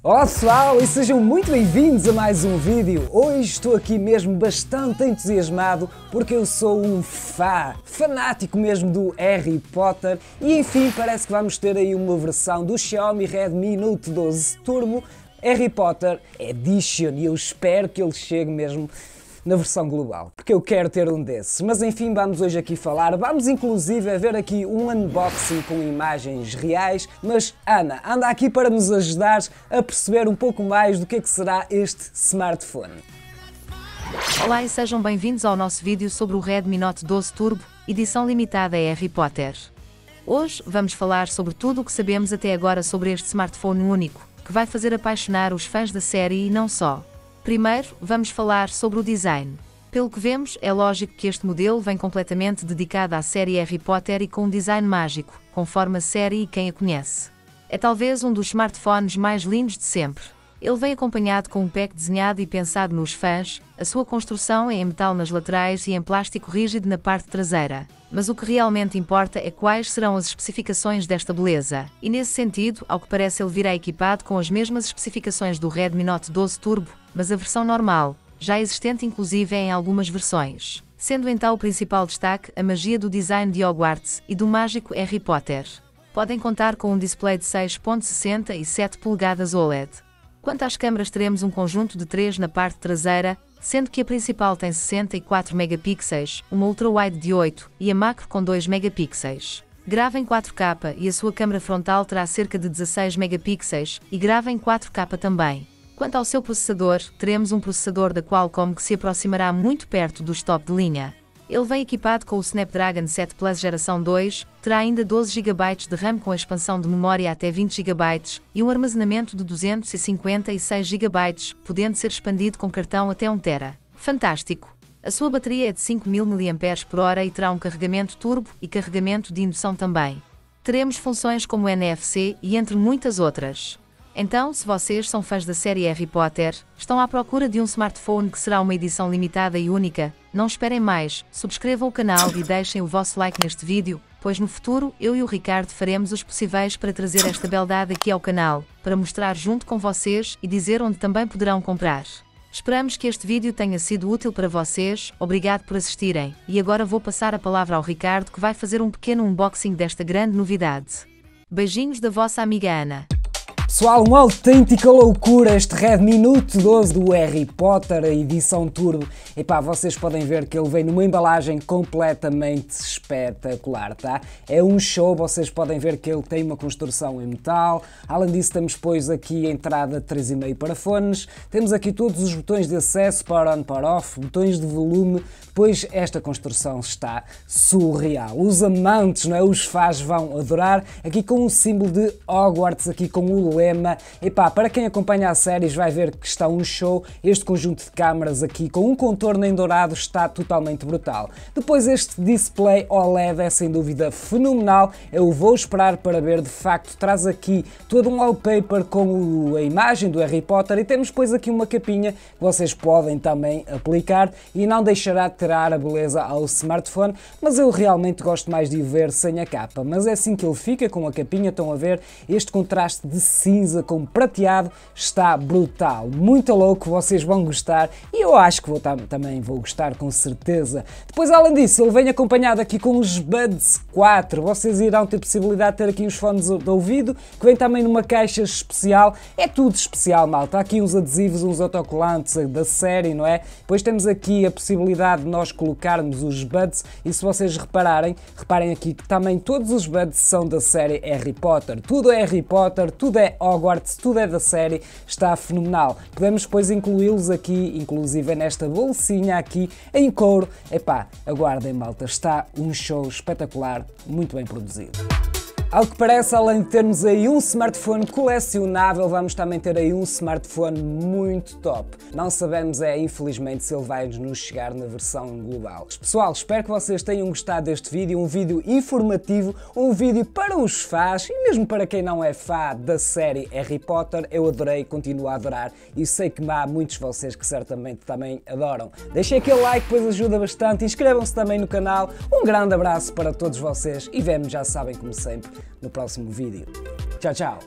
Olá pessoal e sejam muito bem-vindos a mais um vídeo. Hoje estou aqui mesmo bastante entusiasmado porque eu sou um fanático mesmo do Harry Potter e enfim parece que vamos ter aí uma versão do Xiaomi Redmi Note 12 Turbo Harry Potter Edition e eu espero que ele chegue mesmo na versão global, porque eu quero ter um desses. Mas enfim, vamos hoje aqui falar, vamos inclusive a ver aqui um unboxing com imagens reais, mas Ana, anda aqui para nos ajudar a perceber um pouco mais do que é que será este smartphone. Olá e sejam bem-vindos ao nosso vídeo sobre o Redmi Note 12 Turbo, edição limitada a Harry Potter. Hoje vamos falar sobre tudo o que sabemos até agora sobre este smartphone único, que vai fazer apaixonar os fãs da série e não só. Primeiro, vamos falar sobre o design. Pelo que vemos, é lógico que este modelo vem completamente dedicado à série Harry Potter e com um design mágico, conforme a série e quem a conhece. É talvez um dos smartphones mais lindos de sempre. Ele vem acompanhado com um pack desenhado e pensado nos fãs, a sua construção é em metal nas laterais e em plástico rígido na parte traseira. Mas o que realmente importa é quais serão as especificações desta beleza. E nesse sentido, ao que parece ele virá equipado com as mesmas especificações do Redmi Note 12 Turbo, mas a versão normal, já existente inclusive em algumas versões. Sendo então o principal destaque a magia do design de Hogwarts e do mágico Harry Potter. Podem contar com um display de 6.60 e 7 polegadas OLED. Quanto às câmaras, teremos um conjunto de 3 na parte traseira, sendo que a principal tem 64 megapixels, uma ultra-wide de 8 e a macro com 2 megapixels. Grava em 4K e a sua câmara frontal terá cerca de 16 megapixels e grava em 4K também. Quanto ao seu processador, teremos um processador da Qualcomm que se aproximará muito perto dos top de linha. Ele vem equipado com o Snapdragon 7 Plus geração 2, terá ainda 12 GB de RAM com a expansão de memória até 20 GB e um armazenamento de 256 GB, podendo ser expandido com cartão até 1 TB. Fantástico! A sua bateria é de 5000 mAh e terá um carregamento turbo e carregamento de indução também. Teremos funções como NFC e entre muitas outras. Então, se vocês são fãs da série Harry Potter, estão à procura de um smartphone que será uma edição limitada e única, não esperem mais, subscrevam o canal e deixem o vosso like neste vídeo, pois no futuro eu e o Ricardo faremos os possíveis para trazer esta beldade aqui ao canal, para mostrar junto com vocês e dizer onde também poderão comprar. Esperamos que este vídeo tenha sido útil para vocês, obrigado por assistirem, e agora vou passar a palavra ao Ricardo que vai fazer um pequeno unboxing desta grande novidade. Beijinhos da vossa amiga Ana. Pessoal, uma autêntica loucura este Redmi Note 12 do Harry Potter, a edição turbo. Epá, vocês podem ver que ele vem numa embalagem completamente espetacular, tá? É um show, vocês podem ver que ele tem uma construção em metal. Além disso, temos pois aqui a entrada 3,5 para fones. Temos aqui todos os botões de acesso, para on, para off, botões de volume. Pois esta construção está surreal. Os amantes, não é? Os fãs vão adorar. Aqui com o símbolo de Hogwarts, aqui com o lema. Epá, para quem acompanha as séries vai ver que está um show. Este conjunto de câmaras aqui com um contorno em dourado está totalmente brutal. Depois este display OLED é sem dúvida fenomenal, eu vou esperar para ver de facto, traz aqui todo um wallpaper com a imagem do Harry Potter e temos depois aqui uma capinha que vocês podem também aplicar e não deixará de tirar a beleza ao smartphone, mas eu realmente gosto mais de o ver sem a capa, mas é assim que ele fica com a capinha, estão a ver este contraste de cinza com prateado, está brutal, muito louco, vocês vão gostar e eu acho que também vou gostar com certeza. Depois além disso ele vem acompanhado aqui com os Buds 4, vocês irão ter possibilidade de ter aqui uns fones de ouvido que vem também numa caixa especial, é tudo especial malta, há aqui uns adesivos, uns autocolantes da série, não é? Depois temos aqui a possibilidade de nós colocarmos os Buds e se vocês reparem aqui que também todos os Buds são da série Harry Potter, tudo é Harry Potter, tudo é Hogwarts, tudo é da série, está fenomenal. Podemos depois incluí-los aqui, inclusive nesta bolsinha aqui, em couro. Epá, aguardem malta, está um show espetacular, muito bem produzido. Ao que parece, além de termos aí um smartphone colecionável, vamos também ter aí um smartphone muito top. Não sabemos, infelizmente, se ele vai nos chegar na versão global. Pessoal, espero que vocês tenham gostado deste vídeo, um vídeo informativo, um vídeo para os fãs e mesmo para quem não é fã da série Harry Potter, eu adorei, continuo a adorar e sei que há muitos de vocês que certamente também adoram. Deixem aquele like, pois ajuda bastante, inscrevam-se também no canal, um grande abraço para todos vocês e vemo, já sabem como sempre, no próximo vídeo. Tchau, tchau!